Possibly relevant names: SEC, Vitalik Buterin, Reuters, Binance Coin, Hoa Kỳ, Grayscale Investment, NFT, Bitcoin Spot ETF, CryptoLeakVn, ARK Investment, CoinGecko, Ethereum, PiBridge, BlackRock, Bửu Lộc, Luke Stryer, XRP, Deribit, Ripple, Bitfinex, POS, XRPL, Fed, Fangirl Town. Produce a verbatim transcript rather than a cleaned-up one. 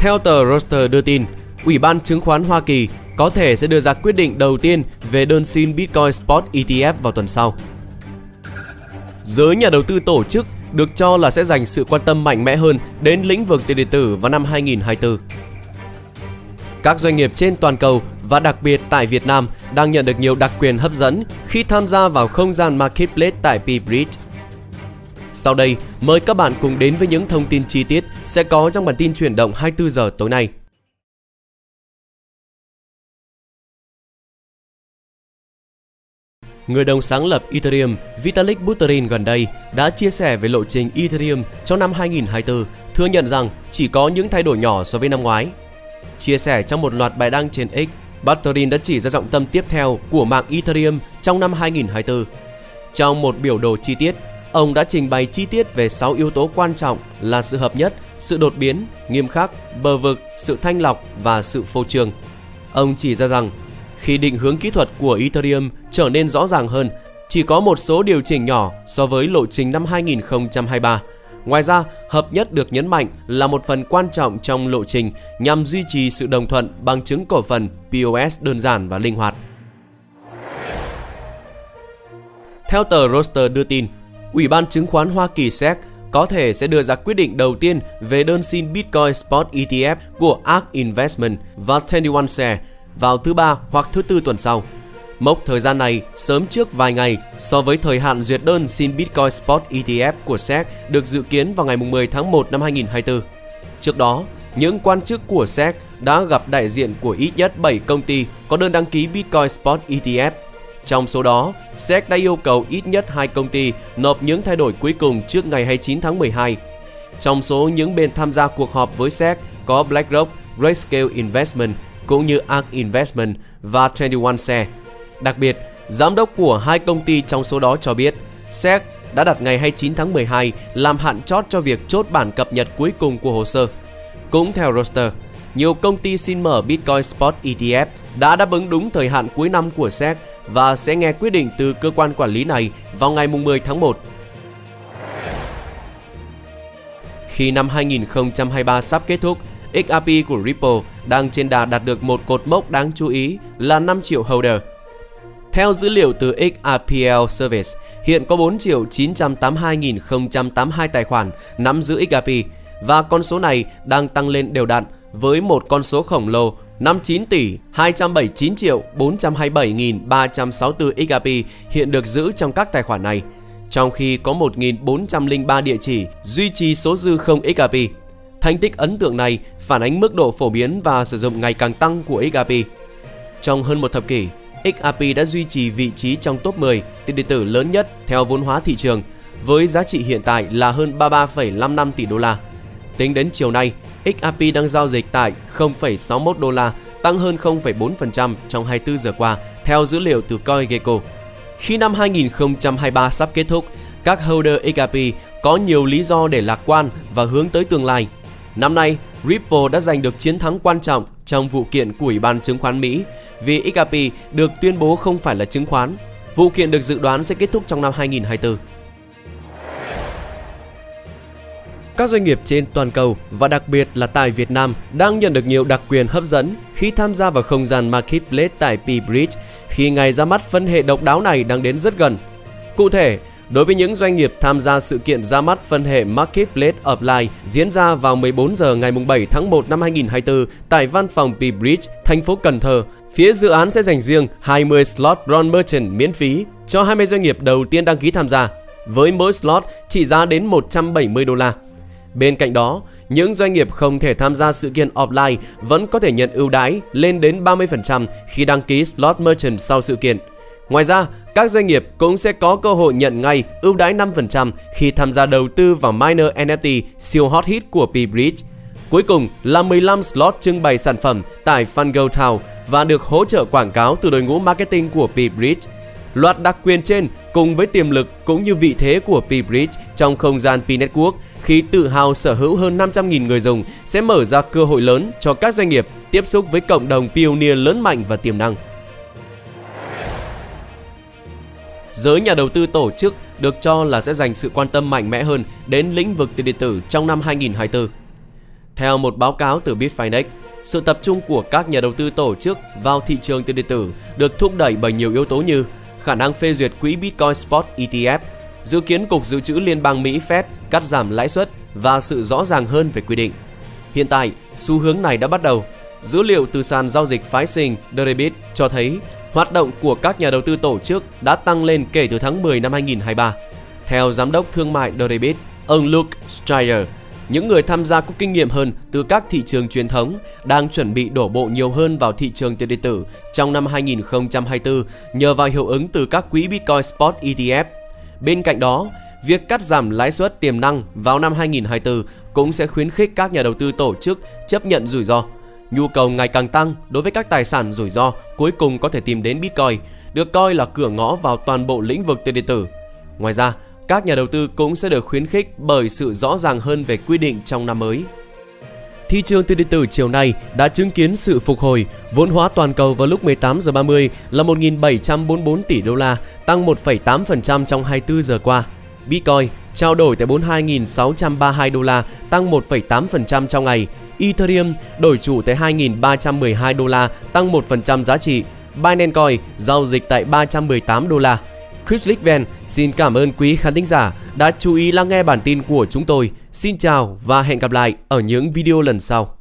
Theo tờ Reuters đưa tin, Ủy ban Chứng khoán Hoa Kỳ có thể sẽ đưa ra quyết định đầu tiên về đơn xin Bitcoin Spot E T F vào tuần sau. Giới nhà đầu tư tổ chức được cho là sẽ dành sự quan tâm mạnh mẽ hơn đến lĩnh vực tiền điện tử vào năm hai nghìn không trăm hai mươi tư. Các doanh nghiệp trên toàn cầu và đặc biệt tại Việt Nam đang nhận được nhiều đặc quyền hấp dẫn khi tham gia vào không gian Marketplace tại PiBridge. Sau đây, mời các bạn cùng đến với những thông tin chi tiết sẽ có trong bản tin chuyển động hai mươi tư giờ tối nay. Người đồng sáng lập Ethereum Vitalik Buterin gần đây đã chia sẻ về lộ trình Ethereum cho năm hai nghìn không trăm hai mươi tư, thừa nhận rằng chỉ có những thay đổi nhỏ so với năm ngoái. Chia sẻ trong một loạt bài đăng trên X, Buterin đã chỉ ra trọng tâm tiếp theo của mạng Ethereum trong năm hai nghìn không trăm hai mươi tư. Trong một biểu đồ chi tiết, ông đã trình bày chi tiết về sáu yếu tố quan trọng là sự hợp nhất, sự đột biến, nghiêm khắc, bờ vực, sự thanh lọc và sự phô trương. Ông chỉ ra rằng, khi định hướng kỹ thuật của Ethereum trở nên rõ ràng hơn, chỉ có một số điều chỉnh nhỏ so với lộ trình năm hai nghìn không trăm hai mươi ba. Ngoài ra, hợp nhất được nhấn mạnh là một phần quan trọng trong lộ trình nhằm duy trì sự đồng thuận bằng chứng cổ phần P O S đơn giản và linh hoạt. Theo tờ Reuters đưa tin, Ủy ban Chứng khoán Hoa Kỳ S E C có thể sẽ đưa ra quyết định đầu tiên về đơn xin Bitcoin Spot E T F của a rờ ca Investment và twenty one shares vào thứ Ba hoặc thứ Tư tuần sau. Mốc thời gian này sớm trước vài ngày so với thời hạn duyệt đơn xin Bitcoin Spot E T F của S E C được dự kiến vào ngày mười tháng một năm hai nghìn không trăm hai mươi tư. Trước đó, những quan chức của S E C đã gặp đại diện của ít nhất bảy công ty có đơn đăng ký Bitcoin Spot E T F. Trong số đó, S E C đã yêu cầu ít nhất hai công ty nộp những thay đổi cuối cùng trước ngày hai mươi chín tháng mười hai. Trong số những bên tham gia cuộc họp với S E C có BlackRock, Grayscale Investment cũng như a rờ ca Investment và twenty one shares. Đặc biệt, giám đốc của hai công ty trong số đó cho biết, S E C đã đặt ngày hai mươi chín tháng mười hai làm hạn chót cho việc chốt bản cập nhật cuối cùng của hồ sơ. Cũng theo Reuters, nhiều công ty xin mở Bitcoin Spot E T F đã đáp ứng đúng thời hạn cuối năm của S E C và sẽ nghe quyết định từ cơ quan quản lý này vào ngày mười tháng một. Khi năm hai nghìn không trăm hai mươi ba sắp kết thúc, X R P của Ripple đang trên đà đạt được một cột mốc đáng chú ý là năm triệu holder. Theo dữ liệu từ X R P L Service, hiện có bốn triệu chín trăm tám mươi hai nghìn không trăm tám mươi hai tài khoản nắm giữ X R P và con số này đang tăng lên đều đặn với một con số khổng lồ năm mươi chín tỷ hai trăm bảy mươi chín triệu bốn trăm hai mươi bảy nghìn ba trăm sáu mươi tư X R P hiện được giữ trong các tài khoản này, trong khi có một nghìn bốn trăm linh ba địa chỉ duy trì số dư không X R P. Thành tích ấn tượng này phản ánh mức độ phổ biến và sử dụng ngày càng tăng của X R P. Trong hơn một thập kỷ, X R P đã duy trì vị trí trong top mười tiền điện tử lớn nhất theo vốn hóa thị trường, với giá trị hiện tại là hơn ba mươi ba phẩy năm mươi lăm tỷ đô la. Tính đến chiều nay, X R P đang giao dịch tại không phẩy sáu mươi mốt đô la, tăng hơn không phẩy bốn phần trăm trong hai mươi tư giờ qua, theo dữ liệu từ CoinGecko. Khi năm hai nghìn không trăm hai mươi ba sắp kết thúc, các holder X R P có nhiều lý do để lạc quan và hướng tới tương lai. Năm nay, Ripple đã giành được chiến thắng quan trọng trong vụ kiện của Ủy ban Chứng khoán Mỹ vì X R P được tuyên bố không phải là chứng khoán. Vụ kiện được dự đoán sẽ kết thúc trong năm hai nghìn không trăm hai mươi tư. Các doanh nghiệp trên toàn cầu và đặc biệt là tại Việt Nam đang nhận được nhiều đặc quyền hấp dẫn khi tham gia vào không gian Marketplace tại PiBridge khi ngày ra mắt phân hệ độc đáo này đang đến rất gần. Cụ thể, đối với những doanh nghiệp tham gia sự kiện ra mắt phân hệ Marketplace Offline diễn ra vào mười bốn giờ ngày bảy tháng một năm hai nghìn không trăm hai mươi tư tại văn phòng PiBridge, thành phố Cần Thơ, phía dự án sẽ dành riêng hai mươi slot Bronze Merchant miễn phí cho hai mươi doanh nghiệp đầu tiên đăng ký tham gia, với mỗi slot trị giá đến một trăm bảy mươi đô la. Bên cạnh đó, những doanh nghiệp không thể tham gia sự kiện offline vẫn có thể nhận ưu đãi lên đến ba mươi phần trăm khi đăng ký slot merchant sau sự kiện. Ngoài ra, các doanh nghiệp cũng sẽ có cơ hội nhận ngay ưu đãi năm phần trăm khi tham gia đầu tư vào miner N F T siêu hot hit của PiBridge. Cuối cùng là mười lăm slot trưng bày sản phẩm tại Fangirl Town và được hỗ trợ quảng cáo từ đội ngũ marketing của PiBridge. Loạt đặc quyền trên cùng với tiềm lực cũng như vị thế của PiBridge trong không gian P-Network khi tự hào sở hữu hơn năm trăm nghìn người dùng sẽ mở ra cơ hội lớn cho các doanh nghiệp tiếp xúc với cộng đồng pioneer lớn mạnh và tiềm năng. Giới nhà đầu tư tổ chức được cho là sẽ dành sự quan tâm mạnh mẽ hơn đến lĩnh vực tiền điện tử trong năm hai nghìn không trăm hai mươi tư. Theo một báo cáo từ Bitfinex, sự tập trung của các nhà đầu tư tổ chức vào thị trường tiền điện tử được thúc đẩy bởi nhiều yếu tố như khả năng phê duyệt quỹ Bitcoin Spot E T F, dự kiến Cục Dự trữ Liên bang Mỹ Fed cắt giảm lãi suất và sự rõ ràng hơn về quy định. Hiện tại, xu hướng này đã bắt đầu. Dữ liệu từ sàn giao dịch phái sinh Deribit cho thấy hoạt động của các nhà đầu tư tổ chức đã tăng lên kể từ tháng mười năm hai nghìn không trăm hai mươi ba. Theo Giám đốc Thương mại Deribit, ông Luke Stryer, những người tham gia có kinh nghiệm hơn từ các thị trường truyền thống đang chuẩn bị đổ bộ nhiều hơn vào thị trường tiền điện tử trong năm hai nghìn không trăm hai mươi tư nhờ vào hiệu ứng từ các quỹ Bitcoin Spot E T F. Bên cạnh đó, việc cắt giảm lãi suất tiềm năng vào năm hai nghìn không trăm hai mươi tư cũng sẽ khuyến khích các nhà đầu tư tổ chức chấp nhận rủi ro. Nhu cầu ngày càng tăng đối với các tài sản rủi ro cuối cùng có thể tìm đến Bitcoin, được coi là cửa ngõ vào toàn bộ lĩnh vực tiền điện tử. Ngoài ra, các nhà đầu tư cũng sẽ được khuyến khích bởi sự rõ ràng hơn về quy định trong năm mới. Thị trường tiền điện tử chiều nay đã chứng kiến sự phục hồi, vốn hóa toàn cầu vào lúc mười tám giờ ba mươi là một nghìn bảy trăm bốn mươi tư tỷ đô la, tăng một phẩy tám phần trăm trong hai mươi tư giờ qua. Bitcoin trao đổi tại bốn mươi hai nghìn sáu trăm ba mươi hai đô la, tăng một phẩy tám phần trăm trong ngày. Ethereum đổi chủ tại hai nghìn ba trăm mười hai đô la, tăng một phần trăm giá trị. Binance Coin giao dịch tại ba trăm mười tám đô la. CryptoLeakVn xin cảm ơn quý khán thính giả đã chú ý lắng nghe bản tin của chúng tôi. Xin chào và hẹn gặp lại ở những video lần sau.